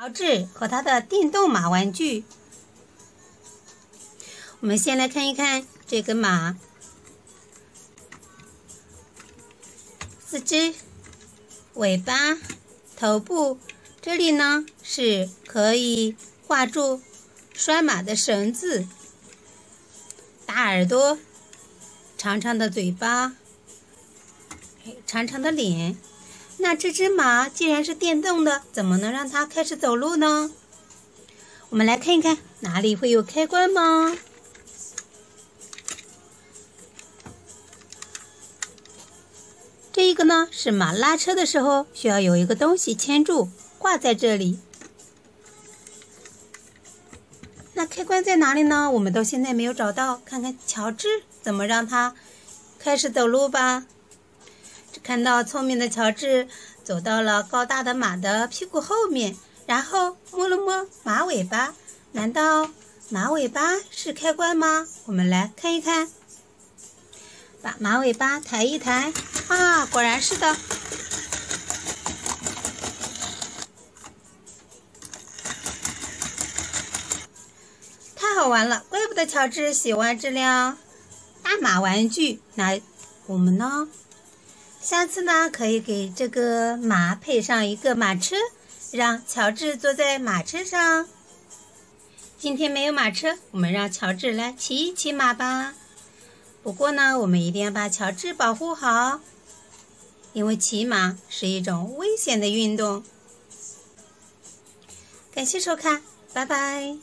乔治和他的电动马玩具。我们先来看一看这个马，四肢、尾巴、头部，这里呢是可以画住拴马的绳子，大耳朵，长长的嘴巴，长长的脸。 那这只马既然是电动的，怎么能让它开始走路呢？我们来看一看哪里会有开关吗？这一个呢是马拉车的时候需要有一个东西牵住，挂在这里。那开关在哪里呢？我们到现在没有找到，看看乔治怎么让它开始走路吧。 看到聪明的乔治走到了高大的马的屁股后面，然后摸了摸马尾巴。难道马尾巴是开关吗？我们来看一看，把马尾巴抬一抬，啊，果然是的。太好玩了，怪不得乔治喜欢这辆大马玩具。那我们呢？ 下次呢，可以给这个马配上一个马车，让乔治坐在马车上。今天没有马车，我们让乔治来骑一骑马吧。不过呢，我们一定要把乔治保护好，因为骑马是一种危险的运动。感谢收看，拜拜。